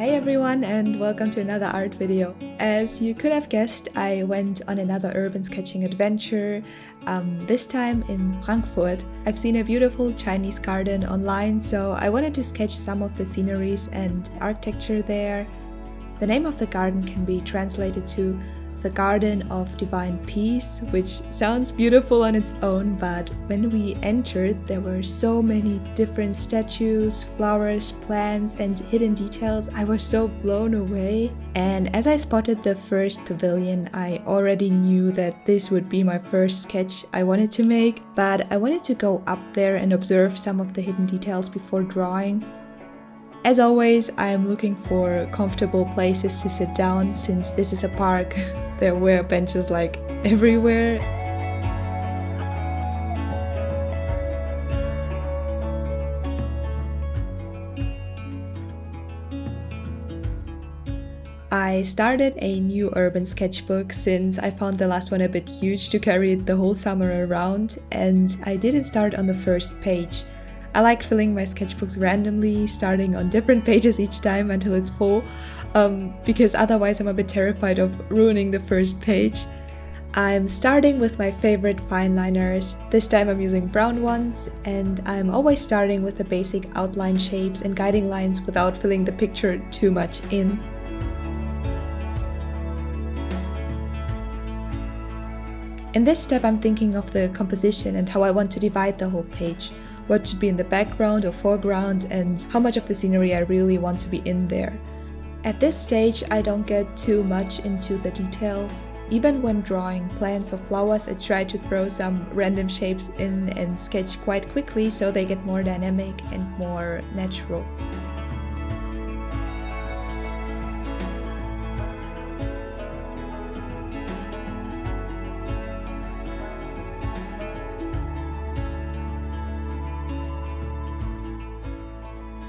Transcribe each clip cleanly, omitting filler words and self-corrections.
Hey everyone, and welcome to another art video. As you could have guessed, I went on another urban sketching adventure, this time in Frankfurt. I've seen a beautiful Chinese garden online, so I wanted to sketch some of the sceneries and architecture there. The name of the garden can be translated to the Garden of Divine Peace, which sounds beautiful on its own, but when we entered, there were so many different statues, flowers, plants, and hidden details. I was so blown away. And as I spotted the first pavilion, I already knew that this would be my first sketch I wanted to make, but I wanted to go up there and observe some of the hidden details before drawing. As always, I am looking for comfortable places to sit down since this is a park. There were benches like everywhere. I started a new urban sketchbook since I found the last one a bit huge to carry it the whole summer around, and I didn't start on the first page. I like filling my sketchbooks randomly, starting on different pages each time until it's full, because otherwise I'm a bit terrified of ruining the first page. I'm starting with my favorite fine liners. This time I'm using brown ones, and I'm always starting with the basic outline shapes and guiding lines without filling the picture too much in. In this step I'm thinking of the composition and how I want to divide the whole page. What should be in the background or foreground, and how much of the scenery I really want to be in there. At this stage, I don't get too much into the details. Even when drawing plants or flowers, I try to throw some random shapes in and sketch quite quickly so they get more dynamic and more natural.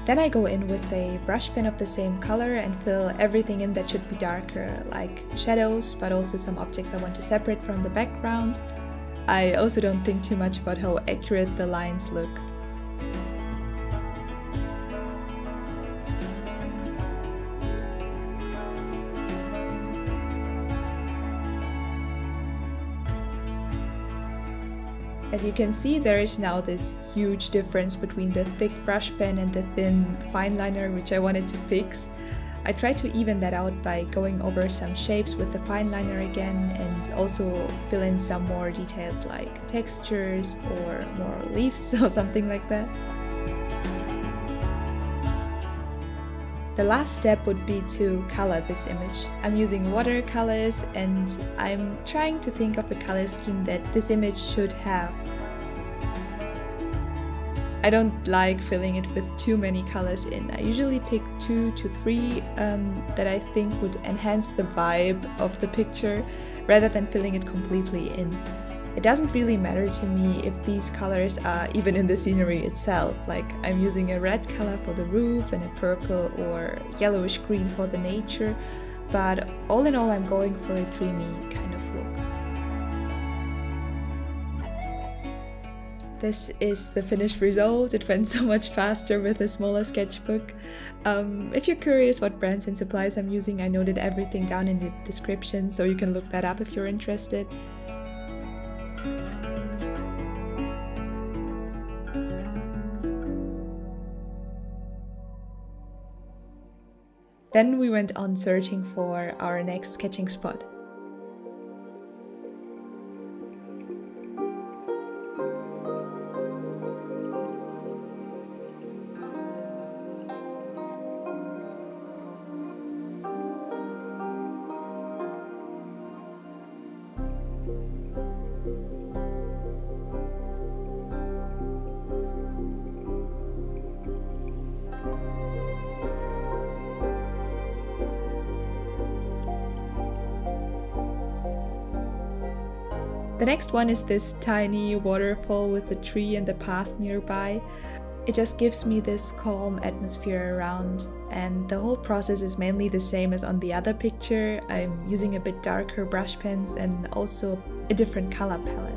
Then I go in with a brush pen of the same color and fill everything in that should be darker, like shadows, but also some objects I want to separate from the background. I also don't think too much about how accurate the lines look. As you can see, there is now this huge difference between the thick brush pen and the thin fine liner, which I wanted to fix. I tried to even that out by going over some shapes with the fine liner again, and also fill in some more details like textures or more leaves or something like that. The last step would be to color this image. I'm using watercolors, and I'm trying to think of a color scheme that this image should have. I don't like filling it with too many colors in. I usually pick 2 to 3 that I think would enhance the vibe of the picture rather than filling it completely in. It doesn't really matter to me if these colors are even in the scenery itself, like I'm using a red color for the roof and a purple or yellowish green for the nature, but all in all I'm going for a dreamy kind of look. This is the finished result. It went so much faster with a smaller sketchbook. If you're curious what brands and supplies I'm using, I noted everything down in the description, so you can look that up if you're interested. Then we went on searching for our next sketching spot. The next one is this tiny waterfall with the tree and the path nearby. It just gives me this calm atmosphere around, and the whole process is mainly the same as on the other picture. I'm using a bit darker brush pens and also a different color palette.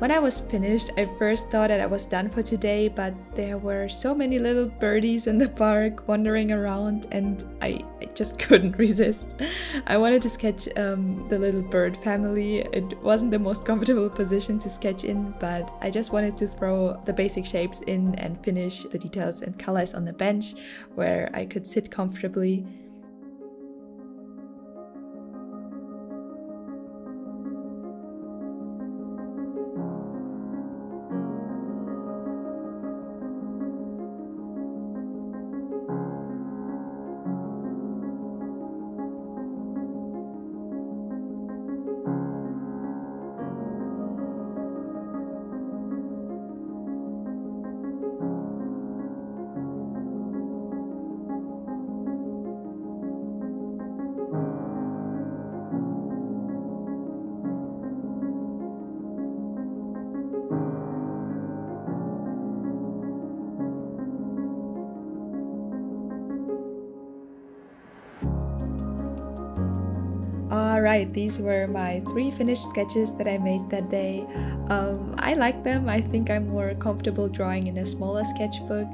When I was finished, I first thought that I was done for today, but there were so many little birdies in the park wandering around and I just couldn't resist. I wanted to sketch the little bird family. It wasn't the most comfortable position to sketch in, but I just wanted to throw the basic shapes in and finish the details and colors on the bench where I could sit comfortably. Alright, these were my 3 finished sketches that I made that day. I like them. I think I'm more comfortable drawing in a smaller sketchbook,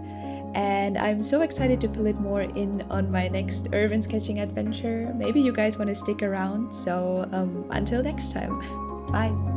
and I'm so excited to fill it more in on my next urban sketching adventure. Maybe you guys want to stick around, so until next time. Bye!